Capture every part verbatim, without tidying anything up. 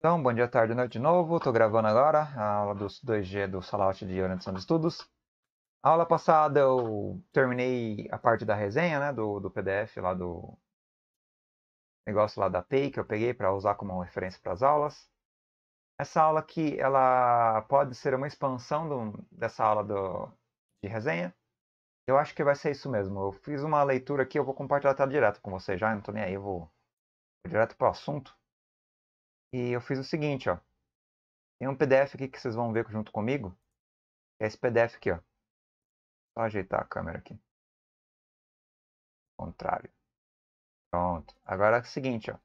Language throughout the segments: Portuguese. Então, bom dia, tarde, noite de novo. Estou gravando agora a aula dos dois G do Salaute de Orientação de Estudos. A aula passada eu terminei a parte da resenha, né, do, do P D F lá do negócio lá da A P I que eu peguei para usar como referência para as aulas. Essa aula aqui, ela pode ser uma expansão do, dessa aula do, de resenha. Eu acho que vai ser isso mesmo. Eu fiz uma leitura aqui, eu vou compartilhar a tela direto com vocês já, não estou nem aí, eu vou, vou direto para o assunto. E eu fiz o seguinte, ó. Tem um P D F aqui que vocês vão ver junto comigo. É esse P D F aqui, ó. Só ajeitar a câmera aqui. Contrário. Pronto. Agora é o seguinte, ó.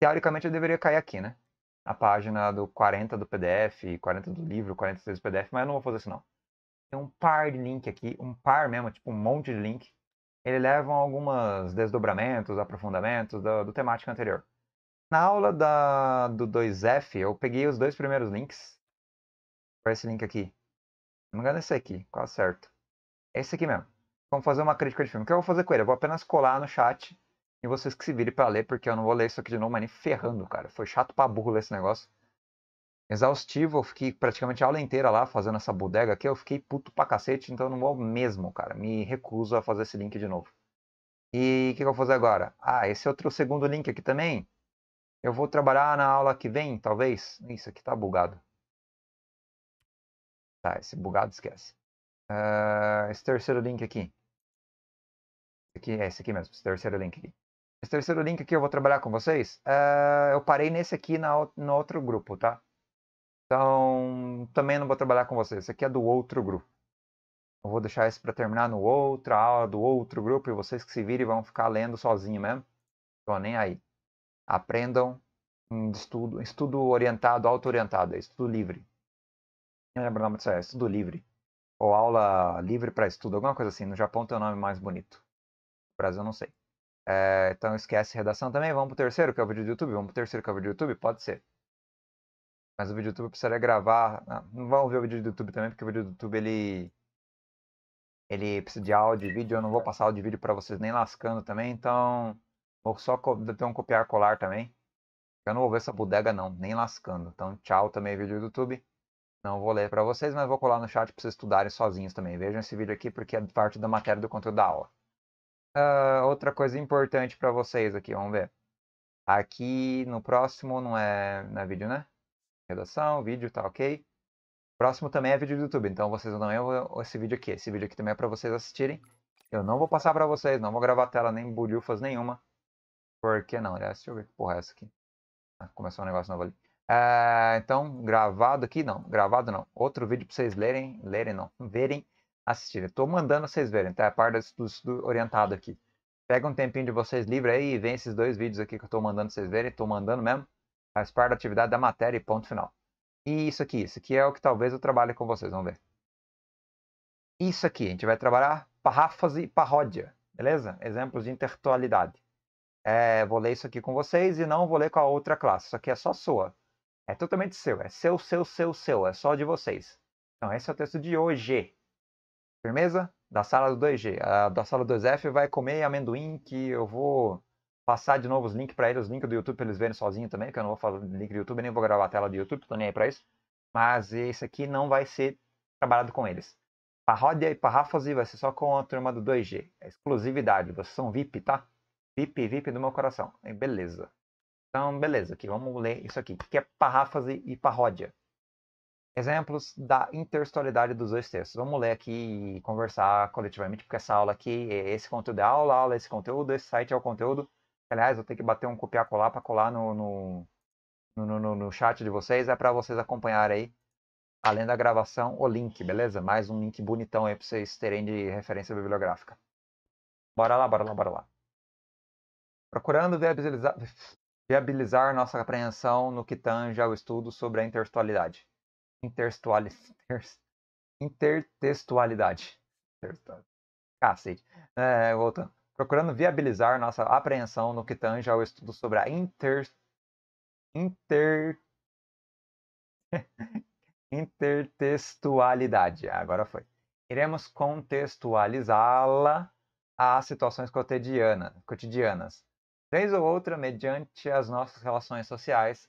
Teoricamente eu deveria cair aqui, né? A página do quarenta do P D F, quarenta do livro, quarenta e seis do P D F, mas eu não vou fazer isso não. Tem um par de link aqui, um par mesmo, tipo um monte de link. Eles levam alguns desdobramentos, aprofundamentos do, do temática anterior. Na aula da, do dois F, eu peguei os dois primeiros links. Foi esse link aqui. Não me engano, esse aqui, quase certo. É esse aqui mesmo. Vamos fazer uma crítica de filme. O que eu vou fazer com ele? Eu vou apenas colar no chat e vocês que se virem pra ler, porque eu não vou ler isso aqui de novo, mas nem ferrando, cara. Foi chato pra burro ler esse negócio. Exaustivo, eu fiquei praticamente a aula inteira lá fazendo essa bodega aqui. Eu fiquei puto pra cacete, então eu não vou mesmo, cara. Me recuso a fazer esse link de novo. E o que eu vou fazer agora? Ah, esse outro segundo link aqui também. Eu vou trabalhar na aula que vem, talvez. Isso aqui tá bugado. Tá, esse bugado esquece. Uh, esse terceiro link aqui. Esse aqui. É esse aqui mesmo, esse terceiro link aqui. Esse terceiro link aqui eu vou trabalhar com vocês. Uh, eu parei nesse aqui na, no outro grupo, tá? Então, também não vou trabalhar com vocês. Esse aqui é do outro grupo. Eu vou deixar esse pra terminar no outra aula do outro grupo. E vocês que se virem vão ficar lendo sozinho mesmo. Tô nem aí. Aprendam em estudo, estudo orientado, auto-orientado, estudo livre. Não lembro o nome disso, é estudo livre. Ou aula livre para estudo, alguma coisa assim. No Japão tem um nome mais bonito. No Brasil eu não sei. É, então esquece redação também. Vamos pro terceiro, que é o vídeo do YouTube. Vamos pro terceiro, que é o vídeo do YouTube? Pode ser. Mas o vídeo do YouTube precisaria gravar. Não, não vão ver o vídeo do YouTube também, porque o vídeo do YouTube ele... Ele precisa de áudio e vídeo. Eu não vou passar áudio e vídeo para vocês nem lascando também, então... Vou só ter um copiar colar também. Eu não vou ver essa bodega não, nem lascando. Então tchau também vídeo do YouTube. Não vou ler pra vocês, mas vou colar no chat pra vocês estudarem sozinhos também. Vejam esse vídeo aqui porque é parte da matéria do conteúdo da aula. Uh, outra coisa importante pra vocês aqui, vamos ver. Aqui no próximo não é, não é vídeo, né? Redação, vídeo, tá ok. Próximo também é vídeo do YouTube, então vocês também vão esse vídeo aqui. Esse vídeo aqui também é pra vocês assistirem. Eu não vou passar pra vocês, não vou gravar tela nem bolhufas nenhuma. Por que não? Deixa eu ver que porra é essa aqui. Ah, começou um negócio novo ali. É, então, gravado aqui não. Gravado não. Outro vídeo pra vocês lerem. Lerem não. Verem, assistirem. Tô mandando vocês verem, tá? É a parte do estudo, estudo orientado aqui. Pega um tempinho de vocês livre aí e vem esses dois vídeos aqui que eu tô mandando vocês verem. Tô mandando mesmo. Faz parte da atividade da matéria e ponto final. E isso aqui. Isso aqui é o que talvez eu trabalhe com vocês. Vamos ver. Isso aqui. A gente vai trabalhar paráfrase e paródia. Beleza? Exemplos de intertextualidade. É, vou ler isso aqui com vocês e não vou ler com a outra classe. Isso aqui é só sua. É totalmente seu. É seu, seu, seu, seu. É só de vocês. Então, esse é o texto de hoje. Firmeza? Da sala do dois G. A da sala do dois F vai comer amendoim, que eu vou passar de novo os links para eles, os links do YouTube para eles verem sozinho também, que eu não vou falar do link do YouTube, nem vou gravar a tela do YouTube, tô nem aí para isso. Mas esse aqui não vai ser trabalhado com eles. Paródia e paráfrase vai ser só com a turma do dois G. É exclusividade. Vocês são V I P, tá? V I P, V I P do meu coração. Beleza. Então, beleza. Aqui, vamos ler isso aqui. O que é paráfrase e paródia? Exemplos da intertextualidade dos dois textos. Vamos ler aqui e conversar coletivamente, porque essa aula aqui, esse conteúdo é aula, aula é esse conteúdo, esse site é o conteúdo. Aliás, eu tenho que bater um copiar-colar para colar no, no, no, no, no chat de vocês. É para vocês acompanharem aí, além da gravação, o link, beleza? Mais um link bonitão aí para vocês terem de referência bibliográfica. Bora lá, bora lá, bora lá. Procurando viabilizar, viabilizar nossa apreensão no que tange ao estudo sobre a intertextualidade. Intertextualidade. Cacete. É, voltando. Procurando viabilizar nossa apreensão no que tange ao estudo sobre a inter... Inter... intertextualidade. Agora foi. Iremos contextualizá-la a situações cotidiana, cotidianas. Vez ou outra mediante as nossas relações sociais,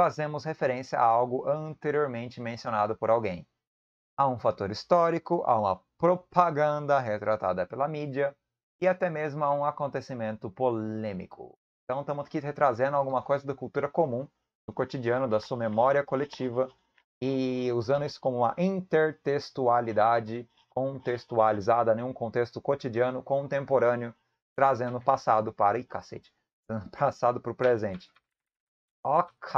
fazemos referência a algo anteriormente mencionado por alguém. Há um fator histórico, há uma propaganda retratada pela mídia e até mesmo há um acontecimento polêmico. Então estamos aqui retrazendo alguma coisa da cultura comum, do cotidiano, da sua memória coletiva e usando isso como uma intertextualidade contextualizada em um contexto cotidiano contemporâneo, trazendo o passado para... Ih, cacete! Passado para o presente. Ok!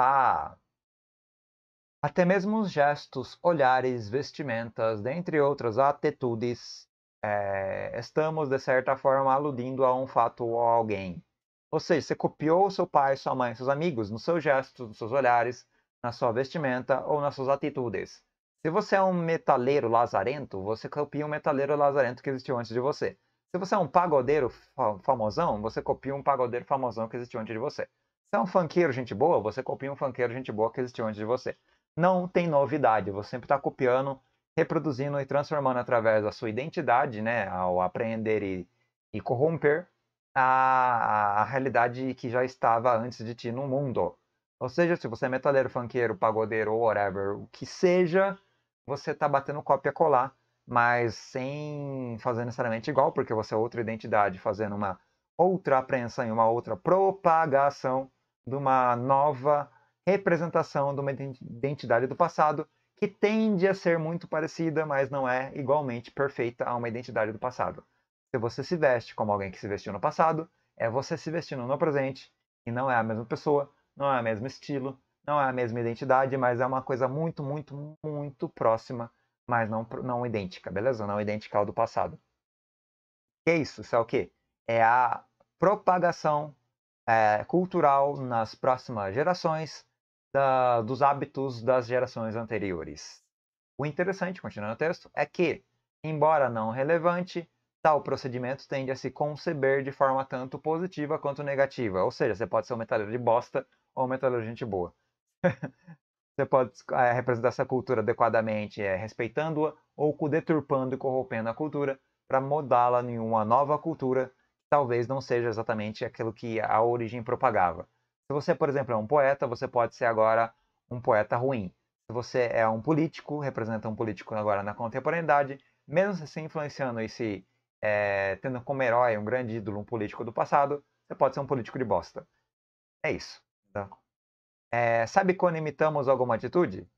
Até mesmo os gestos, olhares, vestimentas, dentre outras atitudes, é... estamos, de certa forma, aludindo a um fato ou a alguém. Ou seja, você copiou seu pai, sua mãe, seus amigos, nos seus gestos, nos seus olhares, na sua vestimenta ou nas suas atitudes. Se você é um metaleiro lazarento, você copia um metaleiro lazarento que existiu antes de você. Se você é um pagodeiro famosão, você copia um pagodeiro famosão que existiu antes de você. Se é um funkeiro gente boa, você copia um funkeiro gente boa que existiu antes de você. Não tem novidade, você sempre está copiando, reproduzindo e transformando através da sua identidade, né, ao aprender e, e corromper, a, a realidade que já estava antes de ti no mundo. Ou seja, se você é metaleiro, funkeiro, pagodeiro, whatever, o que seja, você está batendo cópia-colar, mas sem fazer necessariamente igual, porque você é outra identidade, fazendo uma outra apreensão e uma outra propagação de uma nova representação de uma identidade do passado, que tende a ser muito parecida, mas não é igualmente perfeita a uma identidade do passado. Se você se veste como alguém que se vestiu no passado, é você se vestindo no presente, e não é a mesma pessoa, não é o mesmo estilo, não é a mesma identidade, mas é uma coisa muito, muito, muito próxima, mas não, não idêntica, beleza? Não idêntica ao do passado. Que é isso? Isso é o quê? É a propagação é, cultural nas próximas gerações da, dos hábitos das gerações anteriores. O interessante, continuando o texto, é que, embora não relevante, tal procedimento tende a se conceber de forma tanto positiva quanto negativa. Ou seja, você pode ser um metaleiro de bosta ou um metaleiro de gente boa. Você pode é, representar essa cultura adequadamente, é, respeitando-a ou deturpando e corrompendo a cultura para moldá-la em uma nova cultura que talvez não seja exatamente aquilo que a origem propagava. Se você, por exemplo, é um poeta, você pode ser agora um poeta ruim. Se você é um político, representa um político agora na contemporaneidade, mesmo se influenciando e se é, tendo como herói um grande ídolo, um político do passado, você pode ser um político de bosta. É isso, tá? É, sabe quando imitamos alguma atitude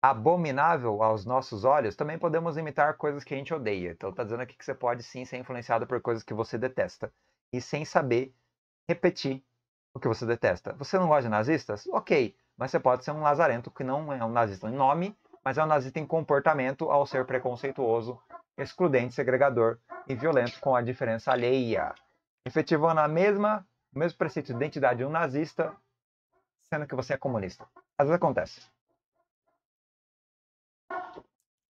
abominável aos nossos olhos? Também podemos imitar coisas que a gente odeia. Então tá dizendo aqui que você pode sim ser influenciado por coisas que você detesta. E sem saber, repetir o que você detesta. Você não gosta de nazistas? Ok, mas você pode ser um lazarento que não é um nazista em nome, mas é um nazista em comportamento ao ser preconceituoso, excludente, segregador e violento com a diferença alheia. Efetivando a mesma, o mesmo preceito de identidade de um nazista, sendo que você é comunista. Às vezes acontece.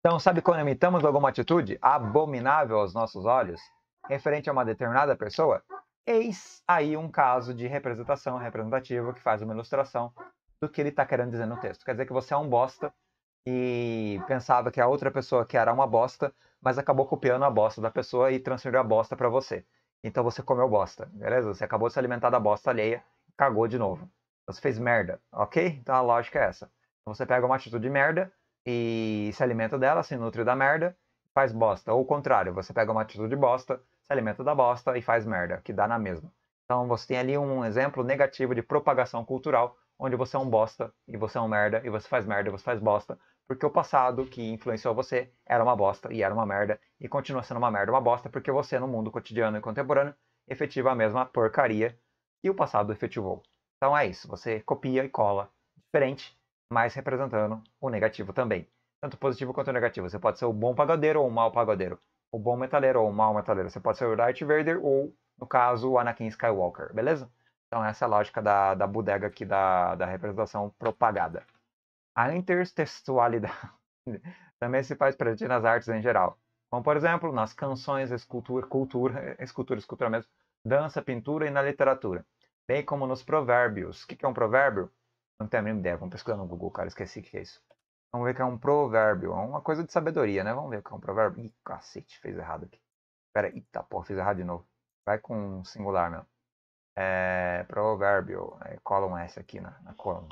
Então, sabe quando imitamos alguma atitude abominável aos nossos olhos, referente a uma determinada pessoa? Eis aí um caso de representação representativa que faz uma ilustração do que ele está querendo dizer no texto. Quer dizer que você é um bosta e pensava que a outra pessoa que era uma bosta, mas acabou copiando a bosta da pessoa e transferiu a bosta para você. Então você comeu bosta, beleza? Você acabou de se alimentar da bosta alheia e cagou de novo. Você fez merda, ok? Então a lógica é essa. Você pega uma atitude de merda e se alimenta dela, se nutre da merda, faz bosta. Ou o contrário, você pega uma atitude de bosta, se alimenta da bosta e faz merda, que dá na mesma. Então você tem ali um exemplo negativo de propagação cultural, onde você é um bosta e você é um merda, e você faz merda e você faz bosta, porque o passado que influenciou você era uma bosta e era uma merda, e continua sendo uma merda, uma bosta, porque você no mundo cotidiano e contemporâneo efetiva a mesma porcaria que o passado efetivou. Então é isso, você copia e cola diferente, mas representando o negativo também. Tanto positivo quanto negativo. Você pode ser o bom pagodeiro ou o mau pagodeiro. O bom metaleiro ou o mau metaleiro. Você pode ser o Darth Vader ou, no caso, o Anakin Skywalker, beleza? Então essa é a lógica da, da bodega aqui da, da representação propagada. A intertextualidade também se faz presente nas artes em geral. Como, por exemplo, nas canções, escultura, cultura, escultura, escultura mesmo, dança, pintura e na literatura. Bem como nos provérbios. O que é um provérbio? Não tenho a mínima ideia. Vamos pesquisar no Google, cara. Esqueci o que é isso. Vamos ver o que é um provérbio. É uma coisa de sabedoria, né? Vamos ver o que é um provérbio. Ih, cacete. Fez errado aqui. Pera aí. Eita, porra. Fiz errado de novo. Vai com singular, meu. É, provérbio, é, column S aqui na, na column.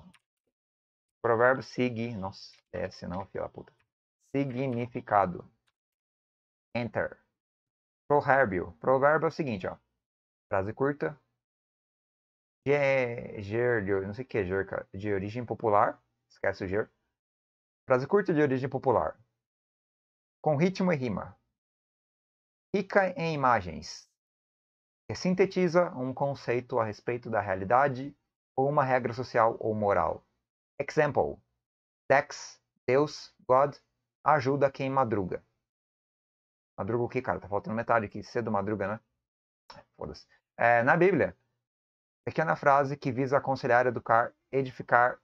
Provérbio sig, nossa, é S não, filha da puta. Significado. Enter. Provérbio. Provérbio é o seguinte, ó. Frase curta. Ger, ger, não sei o que é ger, cara. De origem popular. Esquece o ger. Frase curta de origem popular. Com ritmo e rima. Rica em imagens. Que sintetiza um conceito a respeito da realidade ou uma regra social ou moral. Example. Dex, Deus, God, ajuda quem madruga. Madruga o que, cara? Tá faltando metade aqui. Cedo madruga, né? Foda-se. É, na Bíblia. Pequena frase que visa aconselhar, educar, edificar,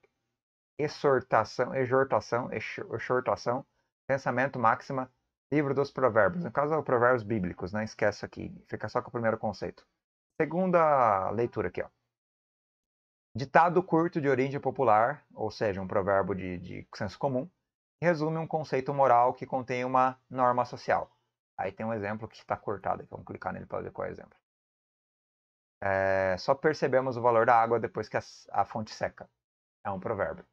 exortação, exortação, exortação, pensamento, máxima, livro dos provérbios. No caso, é o provérbios bíblicos, né? Esquece aqui. Fica só com o primeiro conceito. Segunda leitura aqui, ó. Ditado curto de origem popular, ou seja, um provérbio de, de senso comum, resume um conceito moral que contém uma norma social. Aí tem um exemplo que está cortado aqui. Vamos clicar nele para ver qual é o exemplo. É, só percebemos o valor da água depois que a, a fonte seca. É um provérbio.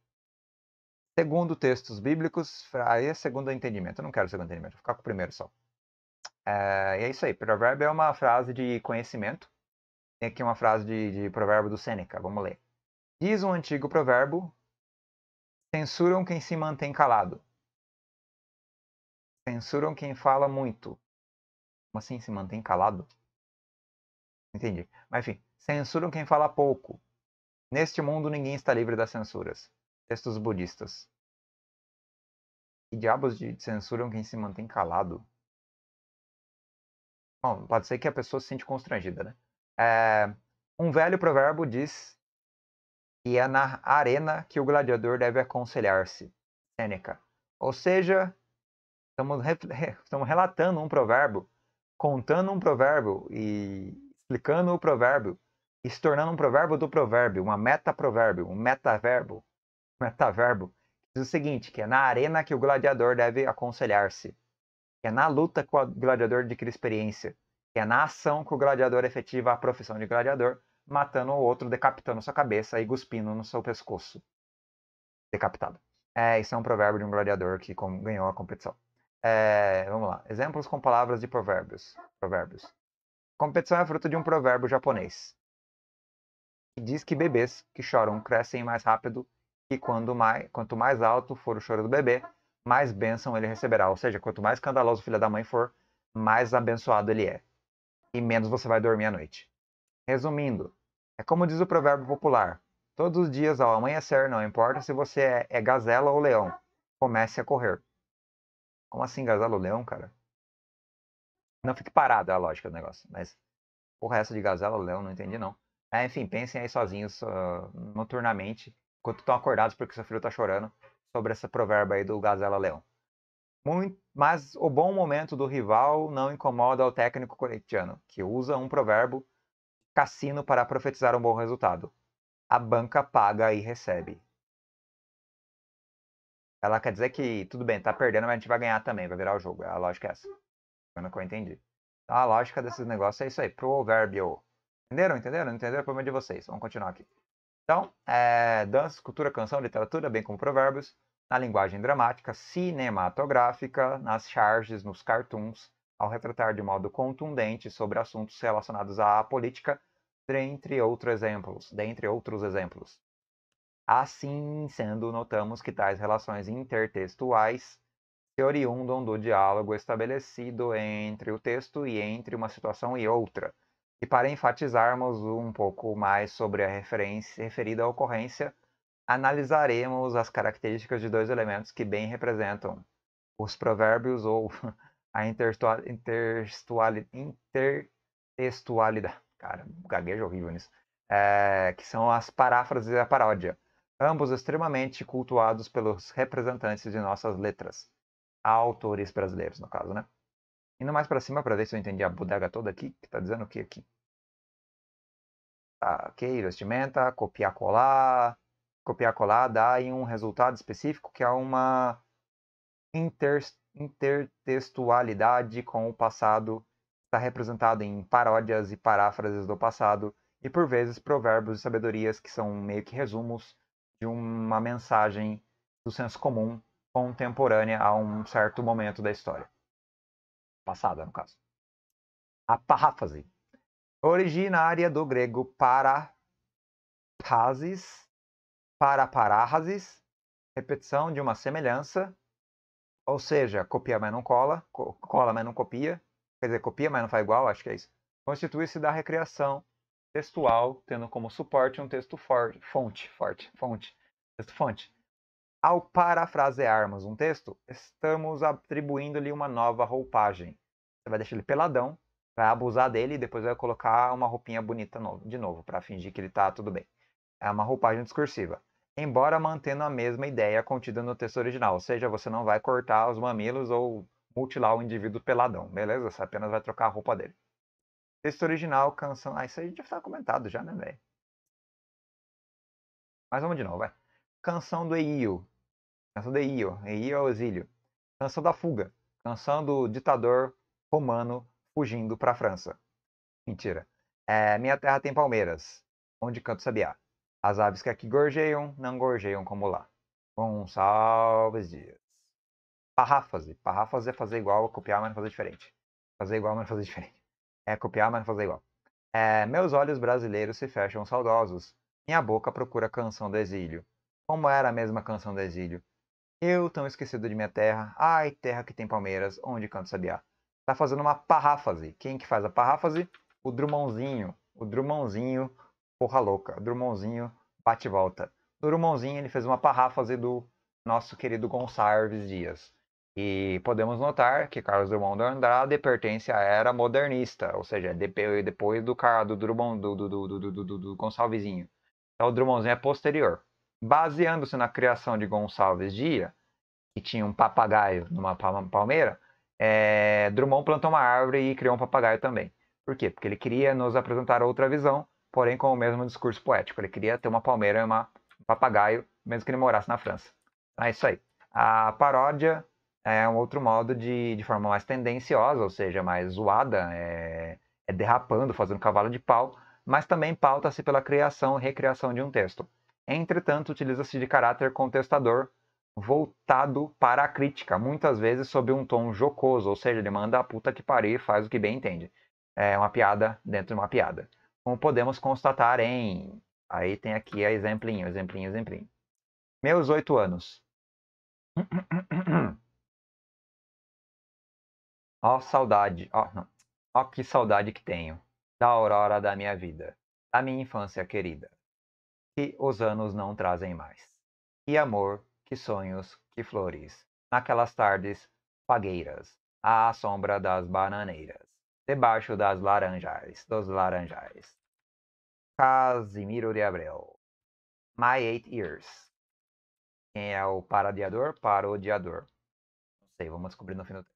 Segundo textos bíblicos, aí é segundo entendimento. Eu não quero segundo entendimento, vou ficar com o primeiro só. É, é isso aí. Provérbio é uma frase de conhecimento. Tem aqui uma frase de, de provérbio do Sêneca. Vamos ler. Diz um antigo provérbio: censuram quem se mantém calado. Censuram quem fala muito. Como assim se mantém calado? Entendi. Mas enfim, censuram quem fala pouco. Neste mundo ninguém está livre das censuras. Textos budistas. Que diabos de censuram quem se mantém calado? Bom, pode ser que a pessoa se sente constrangida, né? É, um velho provérbio diz que é na arena que o gladiador deve aconselhar-se. Sêneca. Ou seja, estamos, re, estamos relatando um provérbio, contando um provérbio e explicando o provérbio, e se tornando um provérbio do provérbio, uma metaprovérbio, um metaverbo, metaverbo, diz o seguinte, que é na arena que o gladiador deve aconselhar-se, que é na luta que o gladiador adquire experiência, que é na ação que o gladiador efetiva a profissão de gladiador, matando o outro, decapitando sua cabeça e cuspindo no seu pescoço. Decapitado. É, isso é um provérbio de um gladiador que ganhou a competição. É, vamos lá. Exemplos com palavras de provérbios. Provérbios. Competição é fruto de um provérbio japonês. Que diz que bebês que choram crescem mais rápido e quando mais, quanto mais alto for o choro do bebê, mais bênção ele receberá. Ou seja, quanto mais escandaloso o filho da mãe for, mais abençoado ele é. E menos você vai dormir à noite. Resumindo, é como diz o provérbio popular. Todos os dias ao amanhecer, não importa se você é, é gazela ou leão, comece a correr. Como assim gazela ou leão, cara? Não fique parado, é a lógica do negócio. Mas o resto de gazela, leão, não entendi não. É, enfim, pensem aí sozinhos, uh, noturnamente, enquanto estão acordados porque seu filho está chorando, sobre essa provérbio aí do gazela, leão. Muito, mas o bom momento do rival não incomoda o técnico corintiano, que usa um provérbio cassino para profetizar um bom resultado. A banca paga e recebe. Ela quer dizer que, tudo bem, tá perdendo, mas a gente vai ganhar também, vai virar o jogo. A lógica é essa. Que eu entendi. Então, a lógica desses negócios é isso aí. Provérbio. Entenderam? Entenderam? Entenderam o problema de vocês. Vamos continuar aqui. Então, é, dança, cultura, canção, literatura, bem como provérbios, na linguagem dramática, cinematográfica, nas charges, nos cartoons, ao retratar de modo contundente sobre assuntos relacionados à política, dentre outros exemplos. Dentre outros exemplos. Assim sendo, notamos que tais relações intertextuais se oriundam do diálogo estabelecido entre o texto e entre uma situação e outra. E para enfatizarmos um pouco mais sobre a referência, referida ocorrência, analisaremos as características de dois elementos que bem representam os provérbios ou a intertextual, intertextual, intertextualidade. Cara, gaguejo horrível nisso. É, que são as paráfrases e a paródia, ambos extremamente cultuados pelos representantes de nossas letras. Autores brasileiros, no caso, né? Indo mais pra cima pra ver se eu entendi a bodega toda aqui, que tá dizendo o que aqui? Tá, ok, vestimenta, copiar, colar. Copiar, colar dá em um resultado específico que é uma inter, intertextualidade com o passado, está representado em paródias e paráfrases do passado, e por vezes provérbios e sabedorias que são meio que resumos de uma mensagem do senso comum contemporânea a um certo momento da história. Passada, no caso. A paráfrase, originária do grego para paráfrases, para paráfrases, repetição de uma semelhança, ou seja, copia, mas não cola, co cola, mas não copia, quer dizer, copia, mas não faz igual, acho que é isso, constitui-se da recriação textual, tendo como suporte um texto forte, fonte, forte, fonte, texto fonte. Ao parafrasearmos um texto, estamos atribuindo-lhe uma nova roupagem. Você vai deixar ele peladão, vai abusar dele e depois vai colocar uma roupinha bonita de novo, para fingir que ele está tudo bem. É uma roupagem discursiva, embora mantendo a mesma ideia contida no texto original. Ou seja, você não vai cortar os mamilos ou mutilar o indivíduo peladão, beleza? Você apenas vai trocar a roupa dele. Texto original, canção... Ah, isso aí já está comentado já, né, velho? Mas vamos de novo, vai. Canção do Eio, canção do Eio, Eio é o exílio, canção da fuga, canção do ditador romano fugindo para a França. Mentira. É, minha terra tem palmeiras, onde canto sabiá. As aves que aqui gorjeiam, não gorjeiam como lá. Gonçalves Dias. Paráfrase. Paráfrase é fazer igual, copiar, mas não fazer diferente. Fazer igual, mas não fazer diferente. É copiar, mas não fazer igual. É, meus olhos brasileiros se fecham saudosos, minha boca procura canção do exílio. Como era a mesma canção do exílio? Eu, tão esquecido de minha terra, ai, terra que tem palmeiras, onde canto sabiá. Tá fazendo uma paráfrase. Quem que faz a paráfrase? O Drummondzinho. O Drummondzinho, porra louca. O Drummondzinho bate e volta. O Drummondzinho, ele fez uma paráfrase do nosso querido Gonçalves Dias. E podemos notar que Carlos Drummond de Andrade pertence à era modernista, ou seja, depois do cara do Drummond, do, do, do, do, do, do, do Gonçalvesinho. Então o Drummondzinho é posterior. Baseando-se na criação de Gonçalves Dias, que tinha um papagaio numa palmeira, é, Drummond plantou uma árvore e criou um papagaio também. Por quê? Porque ele queria nos apresentar outra visão, porém com o mesmo discurso poético. Ele queria ter uma palmeira e uma, um papagaio, mesmo que ele morasse na França. É isso aí. A paródia é um outro modo de, de forma mais tendenciosa, ou seja, mais zoada, é, é derrapando, fazendo cavalo de pau, mas também pauta-se pela criação e recriação de um texto. Entretanto, utiliza-se de caráter contestador, voltado para a crítica, muitas vezes sob um tom jocoso, ou seja, ele manda a puta que pariu e faz o que bem entende. É uma piada dentro de uma piada. Como podemos constatar em... Aí tem aqui a exemplinho, exemplinho, exemplinho. Meus oito anos. Ó, saudade, ó, não. Ó, que saudade que tenho da aurora da minha vida, da minha infância querida. Que os anos não trazem mais. E amor, que sonhos, que flores. Naquelas tardes fagueiras, à sombra das bananeiras, debaixo das laranjais, dos laranjais. Casimiro de Abreu. My Eight Years. Quem é o parodiador? Parodiador. Não sei, vamos descobrir no fim do texto.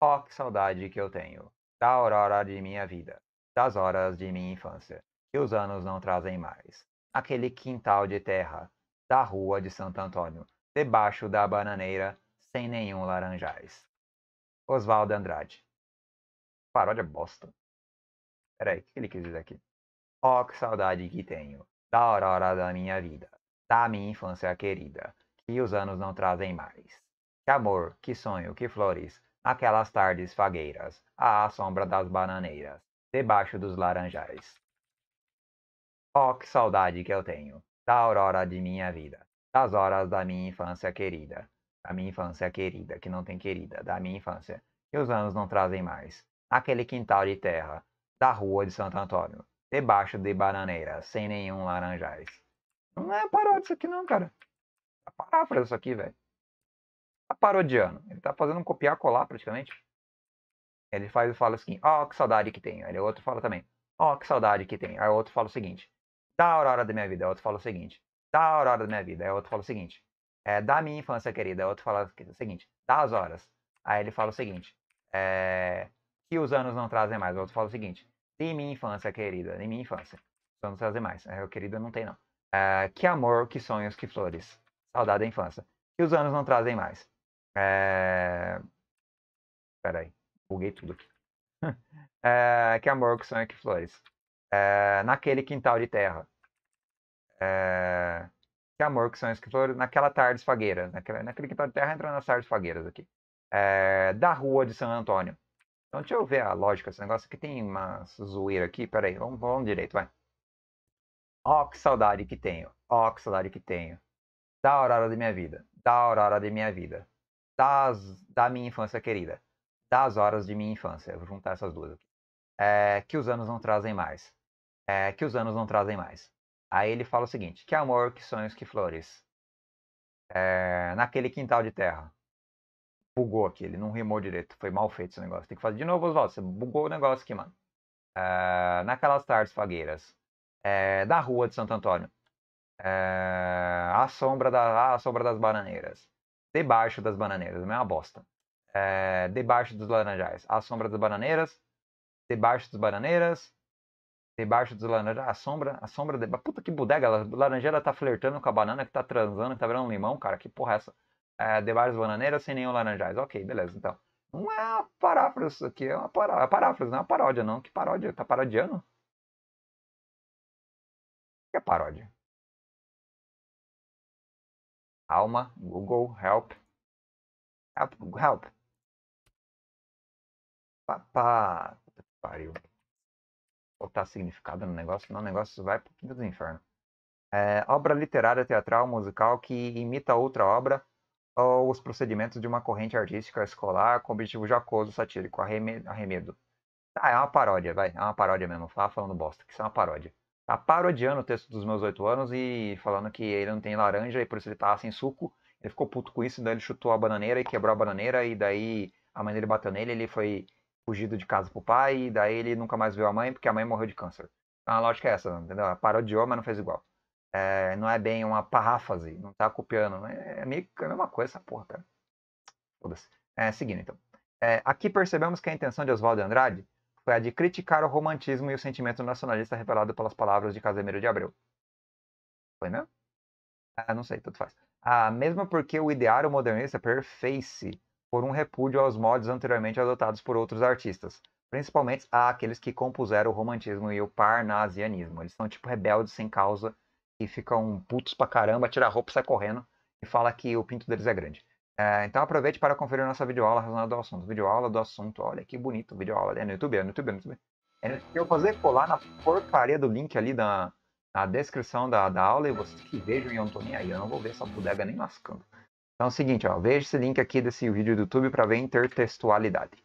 Oh, que saudade que eu tenho da aurora de minha vida, das horas de minha infância, que os anos não trazem mais. Aquele quintal de terra, da rua de Santo Antônio, debaixo da bananeira, sem nenhum laranjais. Oswald de Andrade. Paródia bosta. Peraí, o que ele quis dizer aqui? Ó, que saudade que tenho, da aurora da minha vida, da minha infância querida, que os anos não trazem mais. Que amor, que sonho, que flores, aquelas tardes fagueiras, à sombra das bananeiras, debaixo dos laranjais. Oh, que saudade que eu tenho da aurora de minha vida, das horas da minha infância querida, da minha infância querida, que não tem querida, da minha infância, que os anos não trazem mais. Aquele quintal de terra, da rua de Santo Antônio, debaixo de bananeira, sem nenhum laranjais. Não é paródia isso aqui não, cara. Tá paráfrase isso aqui, velho. Tá parodiando. Ele tá fazendo um copiar-colar, praticamente. Ele faz e fala assim, oh, que saudade que tenho. Aí o outro fala também, oh, que saudade que tenho. Aí o outro fala o seguinte, da aurora da minha vida, aí outro fala o seguinte. Da aurora da minha vida, aí outro fala o seguinte. É, da minha infância querida, aí outro fala o seguinte. Das horas, aí ele fala o seguinte. É, que os anos não trazem mais, aí outro fala o seguinte. De minha infância querida, de minha infância. Os anos não trazem mais, aí o querido não tem não. É, que amor, que sonhos, que flores. Saudade da infância. Que os anos não trazem mais. É... Peraí, buguei tudo aqui. É, que amor, que sonho, que flores. é, naquele quintal de terra. É, que amor que são escritores, naquela tarde fagueira, naquele, naquele quintal de terra entrando nas tardes fagueiras aqui. É, da rua de San Antônio. Então deixa eu ver a lógica desse negócio, que tem uma zoeira aqui, peraí, vamos, vamos direito, vai. Ó, que saudade que tenho, ó, que saudade que tenho. Da aurora da minha vida, da aurora da minha vida. Das, da minha infância querida, das horas de minha infância. Eu vou juntar essas duas aqui. É, que os anos não trazem mais. É, que os anos não trazem mais. Aí ele fala o seguinte: que amor, que sonhos, que flores. É, naquele quintal de terra. Bugou aqui, ele não rimou direito. Foi mal feito esse negócio. Tem que fazer de novo, Oswaldo. Você bugou o negócio aqui, mano. É, naquelas tardes fagueiras. É, da rua de Santo Antônio. É, a, sombra da, a sombra das bananeiras. Debaixo das bananeiras, a mesma bosta. É, debaixo dos laranjais, a sombra das bananeiras. Debaixo dos bananeiras. Debaixo dos laranjais, a sombra, a sombra... De... Puta que bodega, a laranjeira tá flertando com a banana, que tá transando, que tá virando um limão, cara. Que porra é essa? É, debaixo das bananeiras, sem nenhum laranjais. Ok, beleza, então. Não é uma paráfrase isso aqui, é uma pará... é paráfrase, não é uma paródia, não. Que paródia? Tá parodiando? O que é paródia? Alma, Google, help. Help, help. Papá. Puta que pariu. Vou botar significado no negócio, senão o negócio vai pro quinto do inferno. É, obra literária, teatral, musical que imita outra obra ou os procedimentos de uma corrente artística escolar com objetivo jocoso, satírico, arremedo. Ah, é uma paródia, vai. É uma paródia mesmo. Fala falando bosta, que isso é uma paródia. Tá parodiando o texto dos meus oito anos e falando que ele não tem laranja e por isso ele tá sem suco. Ele ficou puto com isso, daí ele chutou a bananeira e quebrou a bananeira. E daí a mãe dele bateu nele, ele foi fugido de casa pro pai. E daí ele nunca mais viu a mãe porque a mãe morreu de câncer. Então a lógica é essa, entendeu? Parodiou, mas não fez igual. É, não é bem uma paráfrase, não tá copiando. É meio que a mesma coisa essa porra, cara. Foda-se. É, seguindo então. É, aqui percebemos que a intenção de Oswald de Andrade foi a de criticar o romantismo e o sentimento nacionalista revelado pelas palavras de Casimiro de Abreu. Foi mesmo? Ah, não sei, tanto faz. Ah, mesmo porque o ideário modernista perfez-se por um repúdio aos modos anteriormente adotados por outros artistas, principalmente àqueles que compuseram o romantismo e o parnasianismo. Eles são tipo rebeldes sem causa e ficam putos pra caramba, tira a roupa, sai correndo e fala que o pinto deles é grande. É, então aproveite para conferir nossa videoaula relacionada ao assunto. Videoaula do assunto, olha que bonito, videoaula. É no YouTube, é no YouTube, é no YouTube. É no YouTube. Eu vou fazer colar na porcaria do link ali na, na descrição da, da aula e vocês que vejam, eu não tô nem aí, eu não vou ver essa bodega nem lascando. Então é o seguinte, ó, veja esse link aqui desse vídeo do YouTube para ver intertextualidade.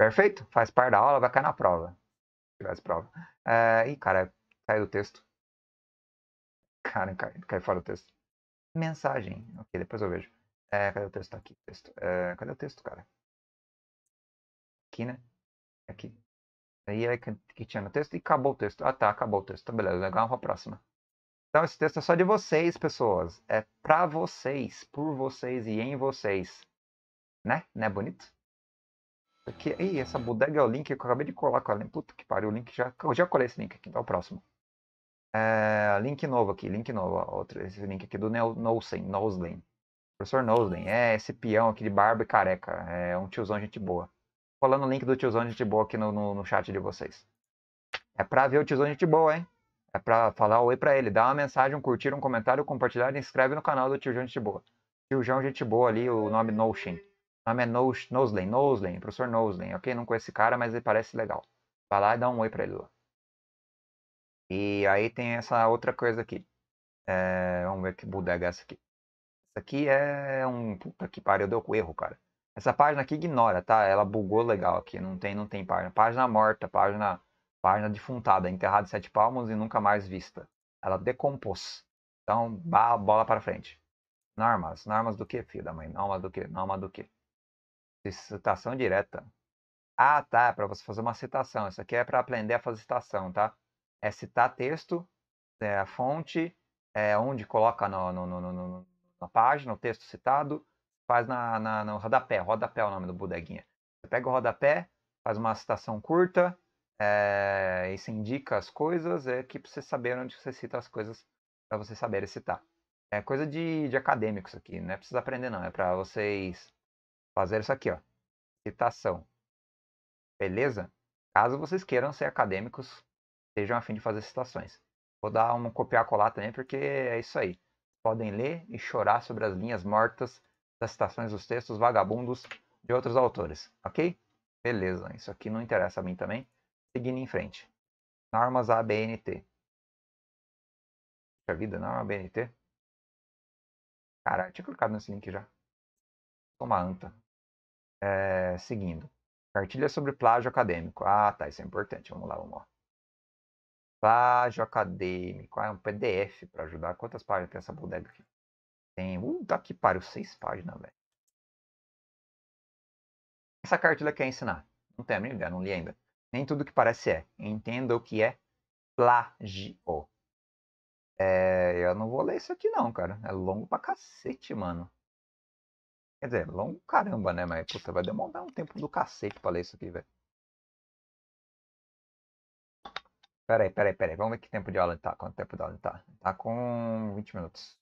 Perfeito? Faz parte da aula, vai cair na prova. Se tivesse prova. É, ih, cara, caiu do texto. Cara, caiu cai fora do texto. Mensagem. Ok, depois eu vejo. É, cadê o texto? Tá aqui. Texto. É, cadê o texto, cara? Aqui, né? Aqui. Aí é que tinha no texto e acabou o texto. Ah, tá. Acabou o texto. Tá, beleza. Legal. Vamos pra próxima. Então, esse texto é só de vocês, pessoas. É pra vocês, por vocês e em vocês. Né? Né? Bonito? Aqui. Ih, essa bodega é o link que eu acabei de colar. Cara. Puta que pariu. O link já... Eu já colei esse link aqui. Então, o próximo. É, link novo aqui. Link novo. Outro, esse link aqui do Nosen. Nosen. Professor Nosden, é esse peão aqui de barba e careca, é um tiozão gente boa. Colando o link do tiozão gente boa aqui no, no, no chat de vocês. É pra ver o tiozão gente boa, hein? É pra falar oi pra ele, dar uma mensagem, um curtir, um comentário, compartilhar e inscreve no canal do tiozão gente boa. Tiozão gente boa ali, o nome Notion. O nome é Nosden, Nosden, professor Nosden, ok? Não conheço esse cara, mas ele parece legal. Vai lá e dá um oi pra ele lá. E aí tem essa outra coisa aqui. É, vamos ver que bodega é essa aqui. Isso aqui é um... Puta que pariu, deu com erro, cara. Essa página aqui ignora, tá? Ela bugou legal aqui. Não tem, não tem página. Página morta, página, página defuntada, enterrada em sete palmos e nunca mais vista. Ela decompôs. Então, bola para frente. Normas. Normas do que, filho da mãe? Normas do que? Normas do que? Citação direta. Ah, tá. É pra você fazer uma citação. Isso aqui é pra aprender a fazer citação, tá? É citar texto, é a fonte, é onde coloca no... no, no, no na página, o texto citado, faz na, na, no rodapé, rodapé é o nome do bodeguinha. Você pega o rodapé, faz uma citação curta, é, e se indica as coisas, é que pra você saber onde você cita as coisas, para você saber citar. É coisa de, de acadêmicos aqui, não é preciso aprender não, é para vocês fazer isso aqui, ó, citação. Beleza? Caso vocês queiram ser acadêmicos, estejam a fim de fazer citações. Vou dar um copiar-colar também, porque é isso aí. Podem ler e chorar sobre as linhas mortas das citações dos textos vagabundos de outros autores, ok? Beleza, isso aqui não interessa a mim também. Seguindo em frente. Normas A B N T. Puxa vida, norma A B N T. Cara, eu tinha colocado nesse link já. Toma anta. É, seguindo. Cartilha sobre plágio acadêmico. Ah, tá, isso é importante. Vamos lá, vamos lá. Plágio acadêmico. Ah, é um P D F para ajudar. Quantas páginas tem essa bodega aqui? Tem. Uh, tá que pariu, seis páginas, velho. Essa cartilha quer ensinar. Não tem a minha ideia, não li ainda. Nem tudo que parece é. Entenda o que é plágio. É, eu não vou ler isso aqui não, cara. É longo pra cacete, mano. Quer dizer, longo caramba, né? Mas, puta, vai demorar um tempo do cacete pra ler isso aqui, velho. Pera aí, pera aí, pera aí. Vamos ver que tempo de aula ele tá. Quanto tempo de aula ele tá? Ele tá com vinte minutos.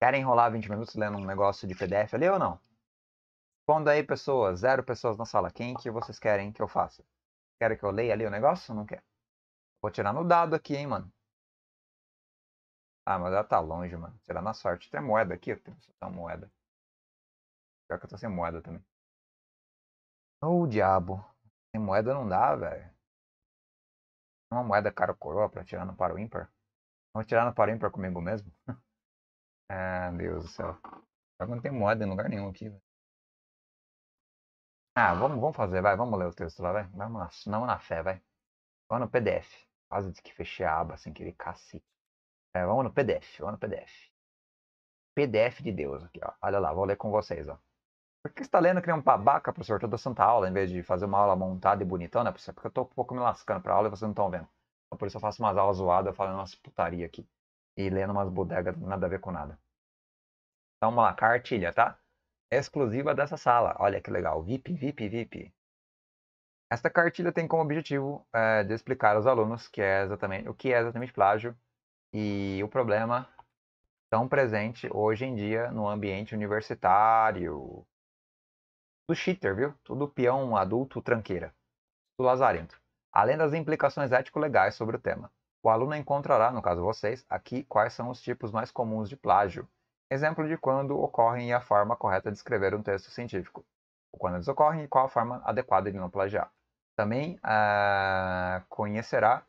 Querem enrolar vinte minutos lendo um negócio de P D F ali ou não? Responda aí, pessoas. Zero pessoas na sala. Quem que vocês querem que eu faça? Querem que eu leia ali o negócio ou não quer? Vou tirar no dado aqui, hein, mano. Ah, mas ela tá longe, mano. Será na sorte. Tem moeda aqui? Tem uma moeda. Pior que eu tô sem moeda também. Ô, diabo. Sem moeda não dá, velho. Uma moeda cara coroa pra tirar no paro ímpar. Vou tirar no paro ímpar comigo mesmo? Ah, Deus do céu. Pior que não tem moeda em lugar nenhum aqui, velho. Ah, vamos, vamos fazer, vai. Vamos ler o texto lá, vai. Vamos na, não na fé, vai. Vamos no P D F. Quase disse que fechei a aba sem querer, cacete. É, vamos no P D F, vamos no P D F. P D F de Deus aqui, ó. Olha lá, vou ler com vocês, ó. Por que você tá lendo que nem um babaca, professor, toda santa aula, em vez de fazer uma aula montada e bonitona, professor? Porque eu tô um pouco me lascando pra aula e vocês não estão vendo. Então, por isso eu faço umas aulas zoadas, falando umas putaria aqui. E lendo umas bodegas, nada a ver com nada. Então, vamos lá, cartilha, tá? Exclusiva dessa sala. Olha que legal, V I P, V I P, V I P. Esta cartilha tem como objetivo é, de explicar aos alunos que é exatamente, o que é exatamente plágio. E o problema tão presente hoje em dia no ambiente universitário. Tudo cheater, viu? Tudo peão, adulto, tranqueira. Tudo lazarento. Além das implicações ético-legais sobre o tema. O aluno encontrará, no caso vocês, aqui quais são os tipos mais comuns de plágio. Exemplo de quando ocorrem e a forma correta de escrever um texto científico. Ou quando eles ocorrem e qual a forma adequada de não plagiar. Também ah, conhecerá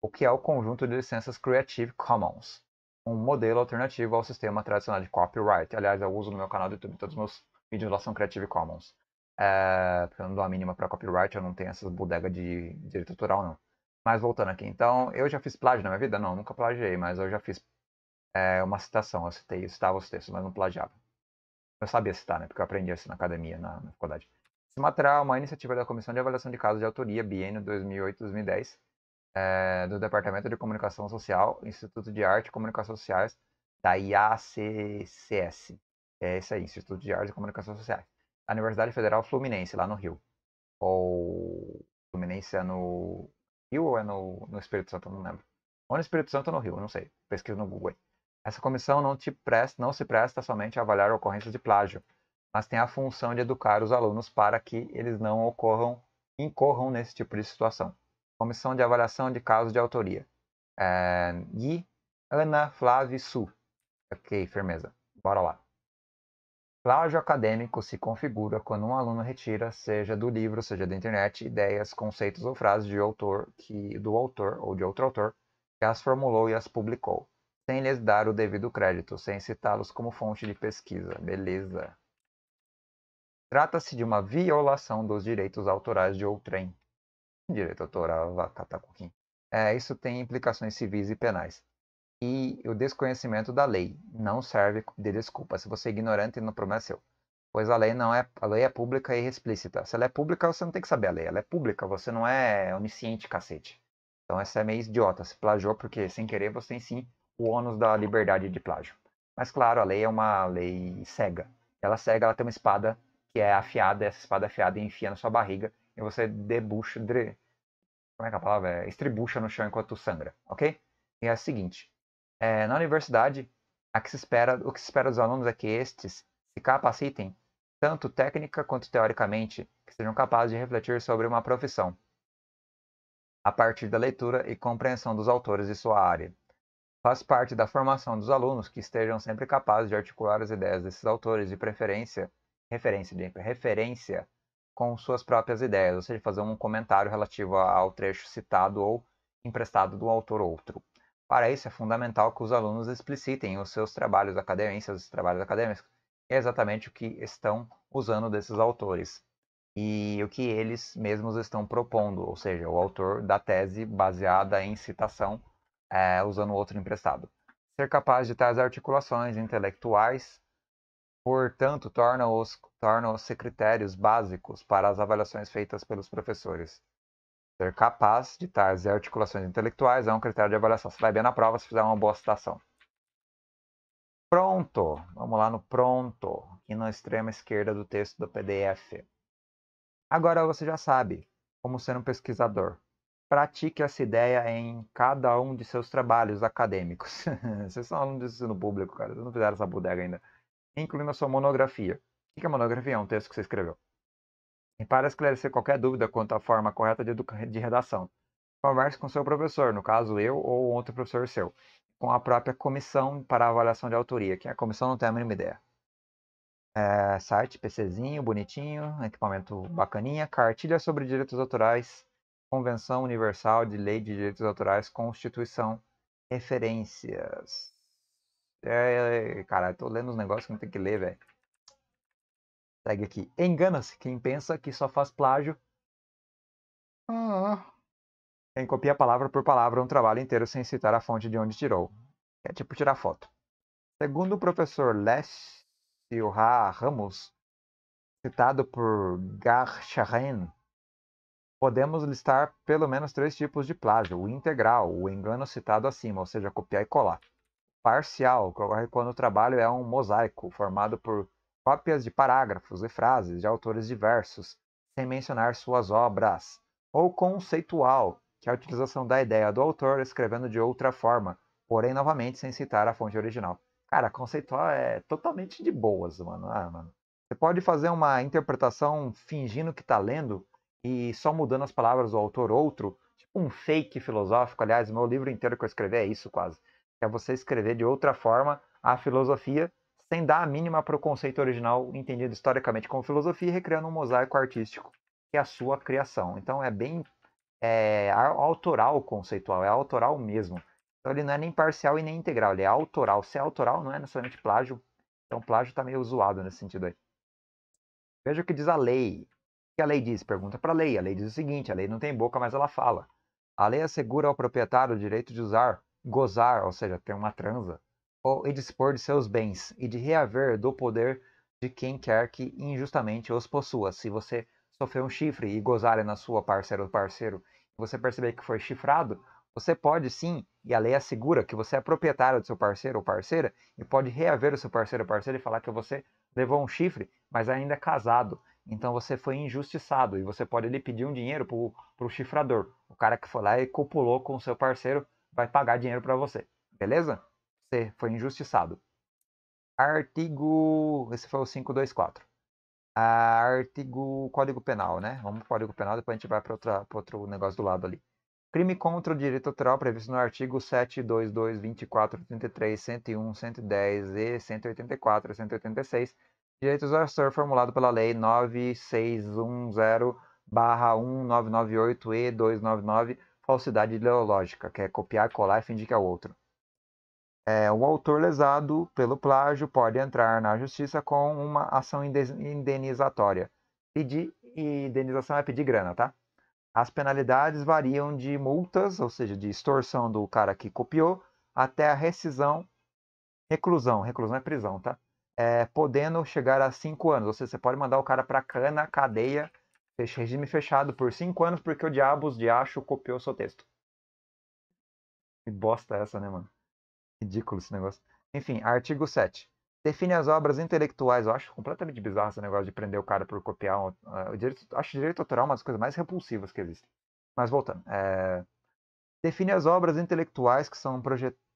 o que é o conjunto de licenças Creative Commons, um modelo alternativo ao sistema tradicional de copyright. Aliás, eu uso no meu canal do YouTube, todos os meus vídeos lá são Creative Commons. É, porque eu não dou a mínima para copyright, eu não tenho essas bodegas de direito autoral, não. Mas voltando aqui, então, eu já fiz plágio na minha vida? Não, nunca plagiei, mas eu já fiz é, uma citação, eu citei, eu citava os textos, mas não plagiava. Eu sabia citar, né, porque eu aprendi isso na academia, na, na faculdade. Esse material é uma iniciativa da Comissão de Avaliação de Casos de Autoria, biênio dois mil e oito a dois mil e dez, do Departamento de Comunicação Social, Instituto de Arte e Comunicações Sociais da I A C C S. É isso aí, Instituto de Arte e Comunicações Sociais. A Universidade Federal Fluminense, lá no Rio. Ou... Fluminense é no Rio ou é no, no Espírito Santo? Eu não lembro. Ou no Espírito Santo ou no Rio, eu não sei. Pesquisa no Google. Essa comissão não, te presta, não se presta somente a avaliar ocorrências de plágio, mas tem a função de educar os alunos para que eles não ocorram, incorram nesse tipo de situação. Comissão de Avaliação de Casos de Autoria. É, e Ana Flávia Su. Ok, firmeza. Bora lá. Plágio acadêmico se configura quando um aluno retira, seja do livro, seja da internet, ideias, conceitos ou frases de autor que, do autor ou de outro autor que as formulou e as publicou, sem lhes dar o devido crédito, sem citá-los como fonte de pesquisa. Beleza. Trata-se de uma violação dos direitos autorais de outrem. Direito autoral, vai catar pouquinho. É, isso tem implicações civis e penais. E o desconhecimento da lei não serve de desculpa. Se você é ignorante, não problema é seu. Pois a lei não é, a lei é pública e explícita. Se ela é pública, você não tem que saber a lei. Ela é pública, você não é onisciente, cacete. Então essa é meio idiota. Se plagiou porque sem querer você tem sim o ônus da liberdade de plágio. Mas claro, a lei é uma lei cega. Ela cega, ela tem uma espada que é afiada. Essa espada afiada enfia na sua barriga. E você debucha, dre... como é que é a palavra? Estribucha no chão enquanto sangra, ok? E é o seguinte, é, na universidade, a que se espera, o que se espera dos alunos é que estes se capacitem, tanto técnica quanto teoricamente, que sejam capazes de refletir sobre uma profissão. a partir da leitura e compreensão dos autores de sua área. Faz parte da formação dos alunos que estejam sempre capazes de articular as ideias desses autores de preferência, referência, de, referência com suas próprias ideias, ou seja, fazer um comentário relativo ao trecho citado ou emprestado do autor ou outro. Para isso, é fundamental que os alunos explicitem os seus trabalhos acadêmicos, seus trabalhos acadêmicos, exatamente o que estão usando desses autores e o que eles mesmos estão propondo, ou seja, o autor da tese baseada em citação, É, usando outro emprestado. Ser capaz de tais articulações intelectuais, portanto, torna-os torna-os critérios básicos para as avaliações feitas pelos professores. Ser capaz de tais articulações intelectuais é um critério de avaliação. Você vai bem na prova se fizer uma boa citação. Pronto. Vamos lá no pronto, aqui na extrema esquerda do texto do P D F. Agora você já sabe como ser um pesquisador. Pratique essa ideia em cada um de seus trabalhos acadêmicos. Vocês são alunos de ensino público, cara. Vocês não fizeram essa bodega ainda. Incluindo a sua monografia. O que é monografia? É um texto que você escreveu. E para esclarecer qualquer dúvida quanto à forma correta de, de redação, converse com seu professor, no caso eu ou outro professor seu, com a própria comissão para a avaliação de autoria, que a comissão não tem a mínima ideia. É, site, PCzinho, bonitinho, equipamento bacaninha, cartilha sobre direitos autorais, Convenção Universal de Lei de Direitos Autorais, Constituição, referências. É, cara, eu tô lendo uns negócios que não tem que ler, velho. Segue aqui. Engana-se quem pensa que só faz plágio. Ah, quem copia palavra por palavra um trabalho inteiro sem citar a fonte de onde tirou. É tipo tirar foto. Segundo o professor Lécio Ramos, citado por Garcharin, podemos listar pelo menos três tipos de plágio. O integral, o engano citado acima, ou seja, copiar e colar. Parcial, que ocorre quando o trabalho é um mosaico, formado por cópias de parágrafos e frases de autores diversos, sem mencionar suas obras. Ou conceitual, que é a utilização da ideia do autor escrevendo de outra forma, porém, novamente, sem citar a fonte original. Cara, conceitual é totalmente de boas, mano. Ah, mano. Você pode fazer uma interpretação fingindo que está lendo, e só mudando as palavras do autor outro, tipo um fake filosófico. Aliás, o meu livro inteiro que eu escrevi é isso quase. É você escrever de outra forma a filosofia, sem dar a mínima para o conceito original, entendido historicamente como filosofia, e recriando um mosaico artístico, que é a sua criação. Então é bem é, autoral conceitual, é autoral mesmo. Então ele não é nem parcial e nem integral, ele é autoral. Se é autoral, não é necessariamente plágio. Então plágio está meio zoado nesse sentido aí. Veja o que diz a lei. O que a lei diz? Pergunta para a lei. A lei diz o seguinte, a lei não tem boca, mas ela fala. A lei assegura ao proprietário o direito de usar, gozar, ou seja, ter uma transa, ou e dispor de seus bens, e de reaver do poder de quem quer que injustamente os possua. Se você sofrer um chifre e gozar na sua parceira ou parceiro, e você perceber que foi chifrado, você pode sim, e a lei assegura que você é proprietário do seu parceiro ou parceira, e pode reaver o seu parceiro ou parceira e falar que você levou um chifre, mas ainda é casado. Então você foi injustiçado e você pode lhe pedir um dinheiro para o chifrador. O cara que foi lá e copulou com o seu parceiro vai pagar dinheiro para você. Beleza? Você foi injustiçado. Artigo... Esse foi o quinhentos e vinte e quatro. Ah, artigo... Código Penal, né? Vamos para o Código Penal, depois a gente vai para outro negócio do lado ali. Crime contra o direito autoral previsto no artigo setecentos e vinte e dois, vinte e quatro, trinta e três, cento e um, cento e dez e cento e oitenta e quatro e cento e oitenta e seis... Direitos do autor formulado pela Lei nove seiscentos e dez barra mil novecentos e noventa e oito E duzentos e noventa e nove, falsidade ideológica, que é copiar, colar e fingir que é o outro. É, o autor lesado pelo plágio pode entrar na justiça com uma ação indenizatória. Pedir indenização é pedir grana, tá? As penalidades variam de multas, ou seja, de extorsão do cara que copiou, até a rescisão, reclusão. Reclusão é prisão, tá? É, podendo chegar a cinco anos, ou seja, você pode mandar o cara pra cana, cadeia, regime fechado por cinco anos, porque o diabo de acho copiou seu texto. Que bosta essa, né, mano? Ridículo esse negócio. Enfim, artigo sete. Define as obras intelectuais. Eu acho completamente bizarro esse negócio de prender o cara por copiar. Um, uh, o direito, acho o direito autoral uma das coisas mais repulsivas que existem. Mas voltando. É... Define as obras intelectuais que são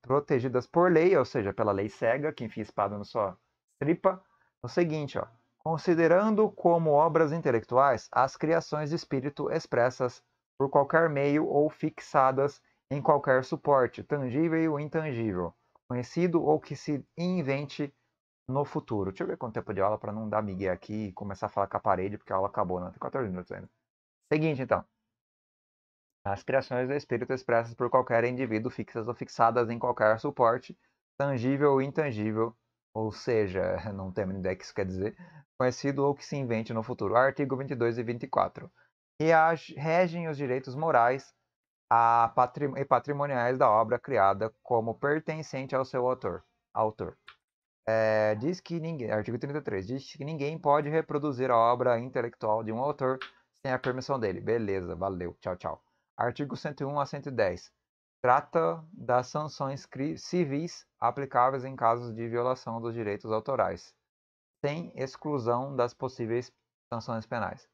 protegidas por lei, ou seja, pela lei cega, que enfia espada no só... tripa, o seguinte, ó, considerando como obras intelectuais as criações de espírito expressas por qualquer meio ou fixadas em qualquer suporte, tangível ou intangível, conhecido ou que se invente no futuro. Deixa eu ver quanto tempo de aula para não dar migué aqui e começar a falar com a parede, porque a aula acabou, não, tem quatorze minutos ainda. Seguinte, então. As criações do espírito expressas por qualquer indivíduo, fixas ou fixadas em qualquer suporte, tangível ou intangível, ou seja, não tenho ideia do que isso quer dizer, conhecido ou que se invente no futuro. Artigo vinte e dois e vinte e quatro. Regem os direitos morais a patrim- e patrimoniais da obra criada como pertencente ao seu autor. autor. É, diz que ninguém, artigo trinta e três, diz que ninguém pode reproduzir a obra intelectual de um autor sem a permissão dele. Beleza, valeu, tchau, tchau. Artigo cento e um a cento e dez. Trata das sanções civis aplicáveis em casos de violação dos direitos autorais, sem exclusão das possíveis sanções penais.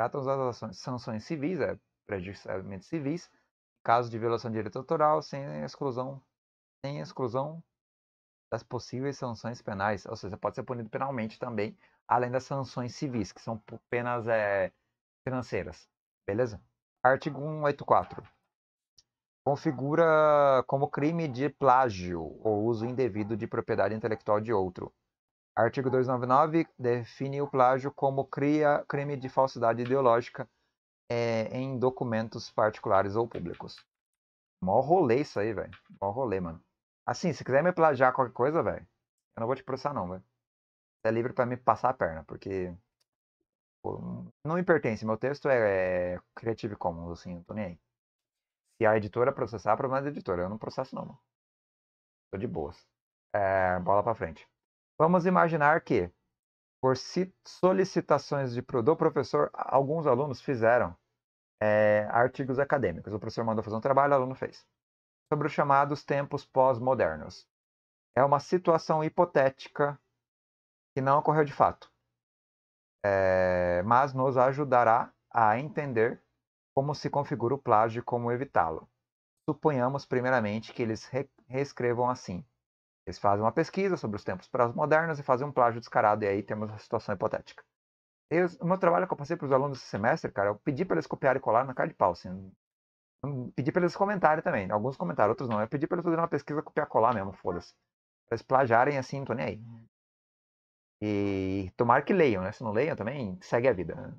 Tratam das sanções civis, é, prejudicialmente civis, casos de violação de direito autoral, sem exclusão, sem exclusão das possíveis sanções penais. Ou seja, pode ser punido penalmente também, além das sanções civis, que são penas é, financeiras. Beleza? Artigo cento e oitenta e quatro. Configura como crime de plágio ou uso indevido de propriedade intelectual de outro. Artigo duzentos e noventa e nove define o plágio como cria crime de falsidade ideológica é, em documentos particulares ou públicos. Mó rolê isso aí, velho. Mó rolê, mano. Assim, se quiser me plagiar qualquer coisa, velho, eu não vou te processar não, velho. Você é livre pra me passar a perna, porque pô, não me pertence. Meu texto é, é Creative Commons, assim, não tô nem aí. Se a editora processar, problema da editora. Eu não processo não, mano. Tô de boas. É, bola pra frente. Vamos imaginar que, por solicitações de, do professor, alguns alunos fizeram é, artigos acadêmicos. O professor mandou fazer um trabalho, o aluno fez. Sobre os chamados tempos pós-modernos. É uma situação hipotética que não ocorreu de fato, é, mas nos ajudará a entender como se configura o plágio e como evitá-lo. Suponhamos, primeiramente, que eles re reescrevam assim. Eles fazem uma pesquisa sobre os tempos pós-modernos e fazem um plágio descarado, e aí temos a situação hipotética. Eu, o meu trabalho que eu passei para os alunos esse semestre, cara, eu pedi para eles copiarem e colar na cara de pau, assim. Eu pedi para eles comentarem também, alguns comentaram, outros não. Eu pedi para eles fazerem uma pesquisa, copiar e colar mesmo, foda-se. Para eles plagiarem assim, não tô nem aí. E tomara que leiam, né? Se não leiam também, segue a vida, né?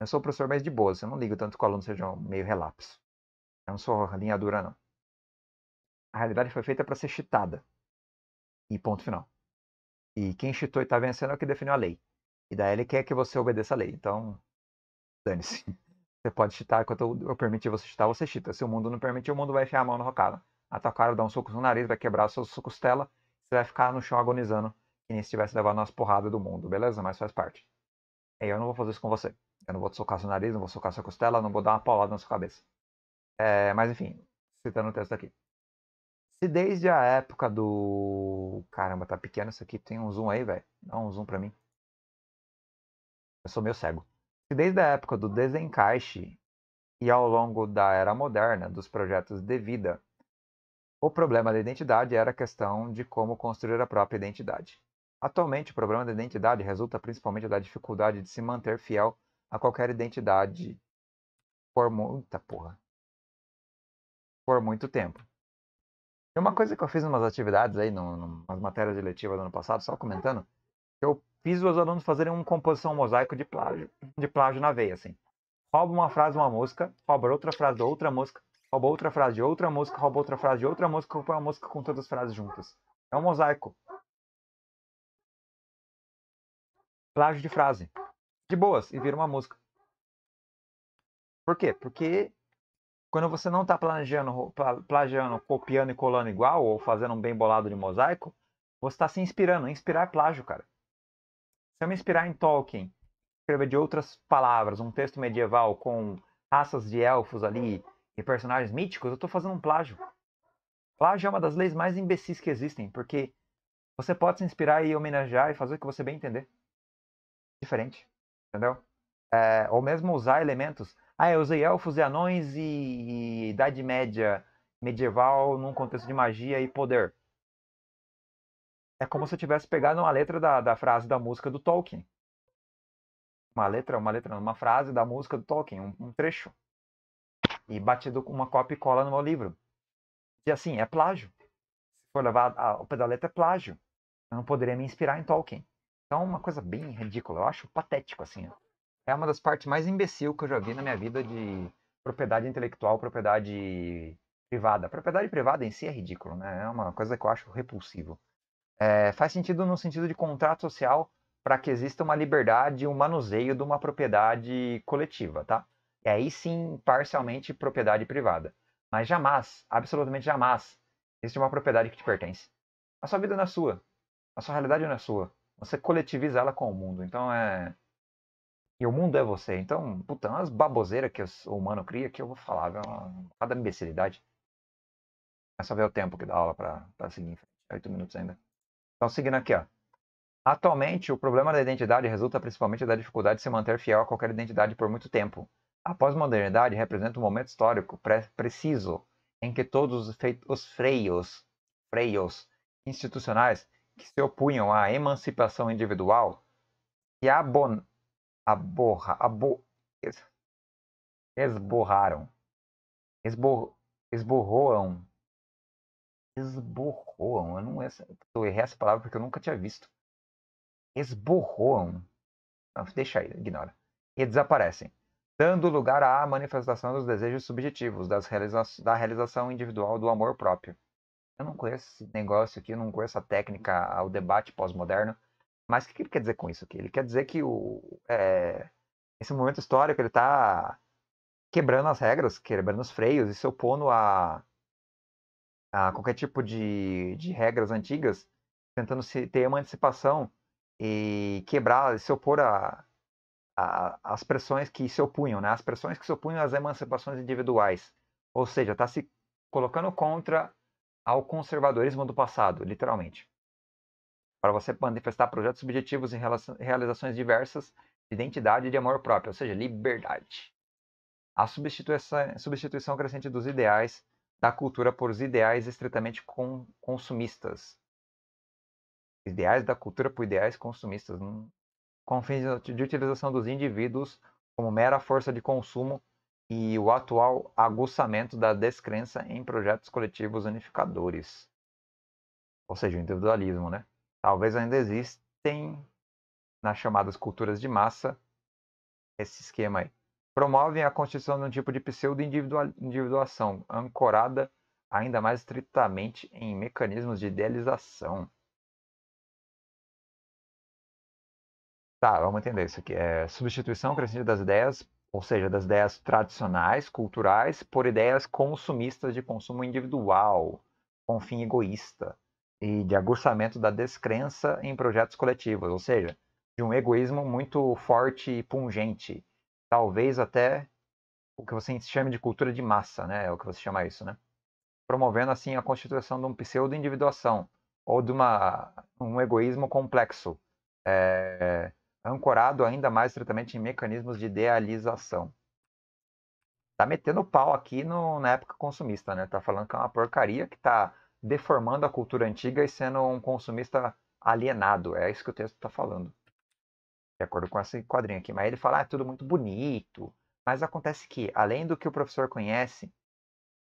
Eu sou o professor mais de boas, eu não ligo tanto que o aluno seja meio relapso. Eu não sou linha dura, não. A realidade foi feita para ser cheatada. E ponto final. E quem cheatou e tá vencendo é o que definiu a lei. E daí ele quer que você obedeça a lei. Então, dane-se. Você pode cheatar, enquanto eu permitir você cheatar, você cheata. Se o mundo não permitir, o mundo vai enfiar a mão na rocada. A tua cara, dar um soco no nariz, vai quebrar a sua costela. Você vai ficar no chão agonizando, que nem se tivesse levado umas porradas do mundo, beleza? Mas faz parte. E eu não vou fazer isso com você. Eu não vou te socar seu nariz, não vou socar sua costela, não vou dar uma paulada na sua cabeça. É, mas enfim, citando o texto aqui. Se desde a época do... Caramba, tá pequeno isso aqui. Tem um zoom aí, velho. Dá um zoom pra mim. Eu sou meio cego. Se desde a época do desencaixe e ao longo da era moderna dos projetos de vida, o problema da identidade era a questão de como construir a própria identidade. Atualmente, o problema da identidade resulta principalmente da dificuldade de se manter fiel a qualquer identidade por muita porra. Por muito tempo. Uma coisa que eu fiz em umas atividades aí, nas matérias eletivas do ano passado, só comentando, eu fiz os alunos fazerem uma composição, um mosaico de plágio, de plágio na veia, assim. Rouba uma frase de uma música, rouba outra frase de outra música, rouba outra frase de outra música, rouba outra frase de outra música, rouba uma música com todas as frases juntas. É um mosaico. Plágio de frase. De boas, e vira uma música. Por quê? Porque... quando você não está plagiando, plagiando, copiando e colando igual, ou fazendo um bem bolado de mosaico, você está se inspirando. Inspirar é plágio, cara. Se eu me inspirar em Tolkien, escrever de outras palavras, um texto medieval com raças de elfos ali e personagens míticos, eu estou fazendo um plágio. Plágio é uma das leis mais imbecis que existem, porque você pode se inspirar e homenagear e fazer o que você bem entender. Diferente, entendeu? É, ou mesmo usar elementos... Ah, eu usei elfos e anões e, e Idade Média, medieval, num contexto de magia e poder. É como se eu tivesse pegado uma letra da, da frase da música do Tolkien. Uma letra, uma letra, uma frase da música do Tolkien, um, um trecho. e batido com uma cópia e cola no meu livro. E assim, é plágio. Se for levar ao pé da letra, é plágio. Eu não poderia me inspirar em Tolkien. Então é uma coisa bem ridícula. Eu acho patético, assim. É uma das partes mais imbecil que eu já vi na minha vida de propriedade intelectual, propriedade privada. Propriedade privada em si é ridículo, né? É uma coisa que eu acho repulsivo. É, faz sentido no sentido de contrato social para que exista uma liberdade, um manuseio de uma propriedade coletiva, tá? E aí sim, parcialmente, propriedade privada. Mas jamais, absolutamente jamais, existe uma propriedade que te pertence. A sua vida não é sua. A sua realidade não é sua. Você coletiviza ela com o mundo. Então é... E o mundo é você. Então, puta, umas baboseiras que o humano cria que eu vou falar. É uma cada imbecilidade. É só ver o tempo que dá aula pra, pra seguir em frente. Oito minutos ainda. Então, seguindo aqui, ó. Atualmente, o problema da identidade resulta principalmente da dificuldade de se manter fiel a qualquer identidade por muito tempo. A pós-modernidade representa um momento histórico preciso em que todos os freios, freios institucionais que se opunham à emancipação individual se abon... aborra... Abo... Es... esborraram. Esbor... Esborroam. Esborroam. Eu, não... eu errei essa palavra porque eu nunca tinha visto. Esborroam. Não, deixa aí, ignora. E desaparecem, dando lugar à manifestação dos desejos subjetivos, das realiza... da realização individual do amor próprio. Eu não conheço esse negócio aqui, eu não conheço a técnica ao debate pós-moderno. Mas o que ele quer dizer com isso aqui? Ele quer dizer que o, é, esse momento histórico ele está quebrando as regras, quebrando os freios e se opondo a, a qualquer tipo de, de regras antigas, tentando se ter emancipação e quebrar, se opor a, a, as pressões que se opunham, né? As pressões que se opunham às emancipações individuais. Ou seja, está se colocando contra ao conservadorismo do passado, literalmente. Para você manifestar projetos subjetivos em realizações diversas de identidade e de amor próprio, ou seja, liberdade. A substituição, substituição crescente dos ideais da cultura por ideais estritamente consumistas. Ideais da cultura por ideais consumistas. Com fins de utilização dos indivíduos como mera força de consumo, e o atual aguçamento da descrença em projetos coletivos unificadores. Ou seja, o individualismo, né? Talvez ainda existem, nas chamadas culturas de massa, esse esquema aí. Promovem a constituição de um tipo de pseudo-individuação, ancorada ainda mais estritamente em mecanismos de idealização. Tá, vamos entender isso aqui. É substituição crescente das ideias, ou seja, das ideias tradicionais, culturais, por ideias consumistas de consumo individual, com fim egoísta, e de aguçamento da descrença em projetos coletivos, ou seja, de um egoísmo muito forte e pungente, talvez até o que você chama de cultura de massa, né? É o que você chama isso, né? Promovendo assim a constituição de um pseudo-individuação, ou de uma, um egoísmo complexo, é... ancorado ainda mais estritamente em mecanismos de idealização. Tá metendo pau aqui no, na época consumista, né? Tá falando que é uma porcaria, que tá deformando a cultura antiga e sendo um consumista alienado. É isso que o texto tá falando, de acordo com esse quadrinho aqui. Mas ele fala, ah, é tudo muito bonito, mas acontece que, além do que o professor conhece,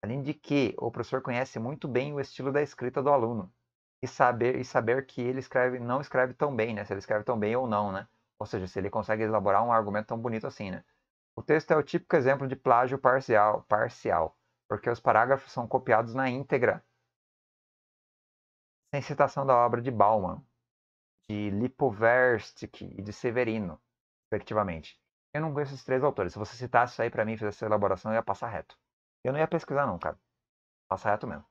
além de que o professor conhece muito bem o estilo da escrita do aluno, e saber, e saber que ele escreve, não escreve tão bem, né? Se ele escreve tão bem ou não, né? Ou seja, se ele consegue elaborar um argumento tão bonito assim, né? O texto é o típico exemplo de plágio parcial, parcial, porque os parágrafos são copiados na íntegra, sem citação da obra de Bauman, de Lipovetsky e de Severino, respectivamente. Eu não conheço esses três autores. Se você citasse isso aí pra mim e fizesse essa elaboração, eu ia passar reto. Eu não ia pesquisar não, cara. Passar reto mesmo.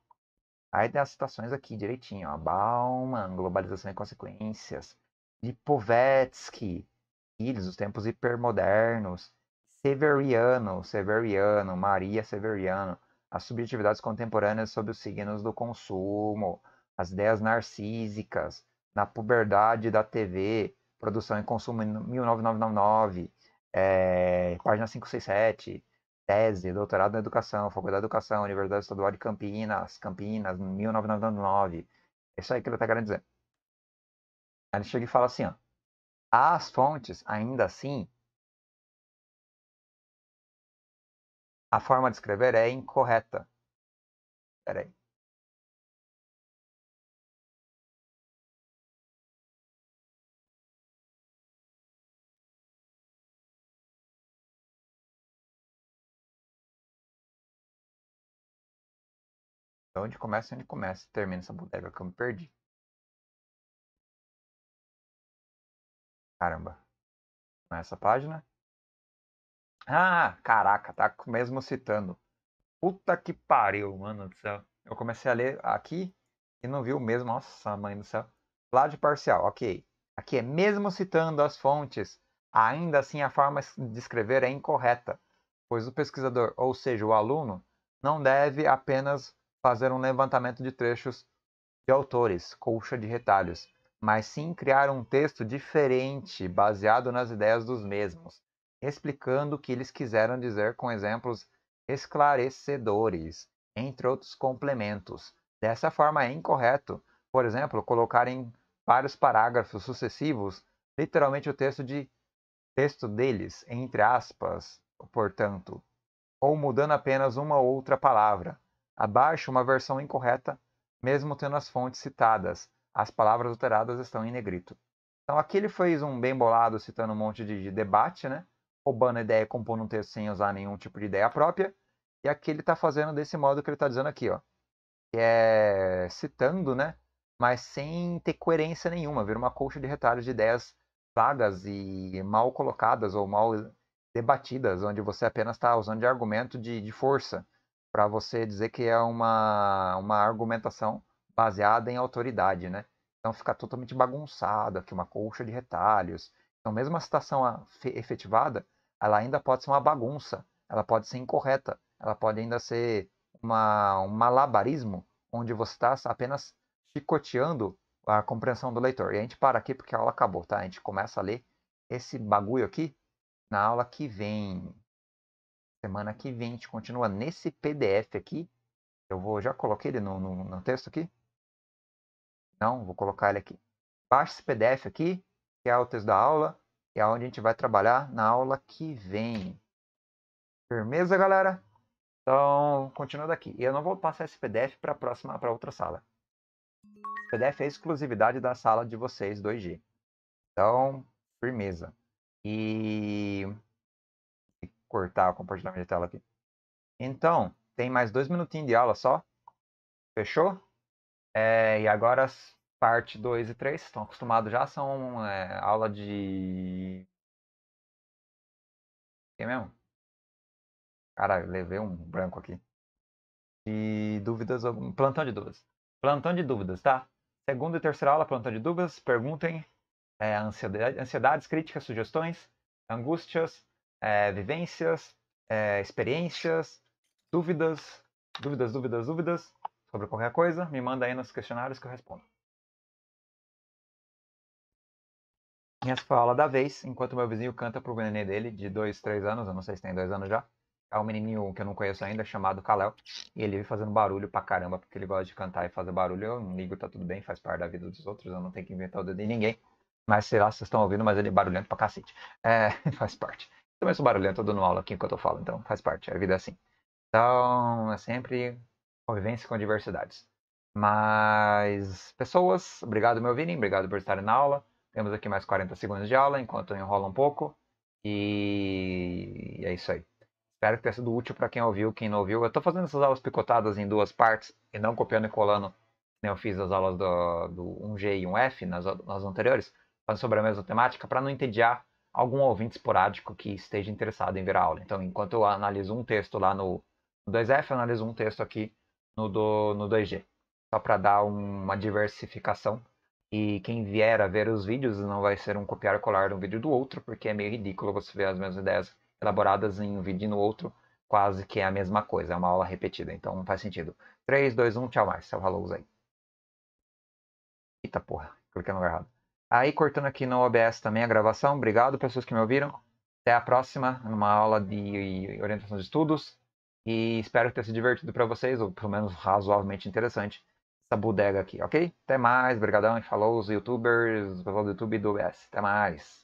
Aí tem as citações aqui direitinho, ó. Bauman, Globalização e Consequências. Lipovetsky, Ilhos dos Tempos Hipermodernos, Severiano, Severiano, Maria Severiano, As Subjetividades Contemporâneas sob os Signos do Consumo, As Ideias Narcísicas, Na Puberdade da T V, Produção e Consumo em mil novecentos e noventa e nove, é, página quinhentos e sessenta e sete, Tese, Doutorado na Educação, Faculdade da Educação, Universidade Estadual de Campinas, Campinas, mil novecentos e noventa e nove. É isso aí que ele está querendo dizer. Aí ele chega e fala assim, ó, as fontes, ainda assim, A forma de escrever é incorreta. Espera aí. Então, onde começa, onde começa. Termina essa bodega que eu me perdi. Caramba. Nessa página. Ah, caraca, tá mesmo citando. Puta que pariu, mano do céu. Eu comecei a ler aqui e não vi o mesmo. Nossa, mãe do céu. Plágio parcial, ok. Aqui é mesmo citando as fontes. Ainda assim, a forma de escrever é incorreta, pois o pesquisador, ou seja, o aluno, não deve apenas fazer um levantamento de trechos de autores, colcha de retalhos, mas sim criar um texto diferente, baseado nas ideias dos mesmos, explicando o que eles quiseram dizer com exemplos esclarecedores, entre outros complementos. Dessa forma é incorreto, por exemplo, colocar em vários parágrafos sucessivos, literalmente o texto de texto deles, entre aspas, portanto, ou mudando apenas uma outra palavra. Abaixo, uma versão incorreta, mesmo tendo as fontes citadas. As palavras alteradas estão em negrito. Então aqui ele fez um bem bolado, citando um monte de debate, né? Roubando a ideia e compondo um texto sem usar nenhum tipo de ideia própria. E aqui ele está fazendo desse modo que ele está dizendo aqui, ó. Que é citando, né? Mas sem ter coerência nenhuma. Vira uma colcha de retalhos de ideias vagas e mal colocadas ou mal debatidas, onde você apenas está usando de argumento de, de força para você dizer que é uma, uma argumentação baseada em autoridade, né? Então fica totalmente bagunçado aqui, uma colcha de retalhos. Então, mesmo a citação efetivada, ela ainda pode ser uma bagunça, ela pode ser incorreta, ela pode ainda ser uma, um malabarismo, onde você está apenas chicoteando a compreensão do leitor. E a gente para aqui porque a aula acabou, tá? A gente começa a ler esse bagulho aqui na aula que vem. Semana que vem, a gente continua nesse P D F aqui. Eu vou, já coloquei ele no, no, no texto aqui? Não, vou colocar ele aqui. Baixa esse P D F aqui, que é o texto da aula, e é onde a gente vai trabalhar na aula que vem. Firmeza, galera? Então, continua daqui. E eu não vou passar esse P D F para a próxima, para outra sala. Esse P D F é exclusividade da sala de vocês, dois G. Então, firmeza. E... Vou cortar o compartilhamento de tela aqui. Então, tem mais dois minutinhos de aula só. Fechou? É, e agora... Parte dois e três, estão acostumados já, são é, aula de... Que mesmo? Cara, levei um branco aqui. De dúvidas, algum... plantão de dúvidas. Plantão de dúvidas, tá? Segunda e terceira aula, plantão de dúvidas, perguntem. É, ansiedade, ansiedades, críticas, sugestões, angústias, é, vivências, é, experiências, dúvidas, dúvidas, dúvidas, dúvidas. Sobre qualquer coisa, me manda aí nos questionários que eu respondo. Essa foi a aula da vez, enquanto meu vizinho canta pro nenê dele, de dois, três anos, eu não sei se tem dois anos já. É um menininho que eu não conheço ainda, chamado Kalel, e ele vem fazendo barulho pra caramba, porque ele gosta de cantar e fazer barulho. Eu não ligo, tá tudo bem, faz parte da vida dos outros, eu não tenho que inventar o dedo de ninguém. Mas sei lá se vocês estão ouvindo, mas ele é barulhento pra cacete. É, faz parte. Eu também sou barulhento, eu tô dando aula aqui enquanto eu falo, então faz parte, a vida é assim. Então, é sempre convivência com diversidades. Mas, pessoas, obrigado meu Vini, obrigado por estarem na aula. Temos aqui mais quarenta segundos de aula, enquanto eu enrolo um pouco. E é isso aí. Espero que tenha sido útil para quem ouviu, quem não ouviu. Eu estou fazendo essas aulas picotadas em duas partes, e não copiando e colando, né? Eu fiz as aulas do, do um G e um F nas, nas anteriores, falando sobre a mesma temática, para não entediar algum ouvinte esporádico que esteja interessado em ver a aula. Então, enquanto eu analiso um texto lá no dois F, eu analiso um texto aqui no, do, no dois G. Só para dar uma diversificação. E quem vier a ver os vídeos não vai ser um copiar e colar de um vídeo do outro, porque é meio ridículo você ver as mesmas ideias elaboradas em um vídeo e no outro, quase que é a mesma coisa, é uma aula repetida, então não faz sentido. três, dois, um, tchau mais, tchau, falou aí. Eita porra, cliquei no lugar errado. Aí cortando aqui no O B S também a gravação, obrigado pessoas que me ouviram. Até a próxima, numa aula de orientação de estudos, e espero que tenha se divertido para vocês, ou pelo menos razoavelmente interessante. Essa bodega aqui, ok? Até mais, brigadão, falou os youtubers, pessoal do YouTube e do O B S, até mais.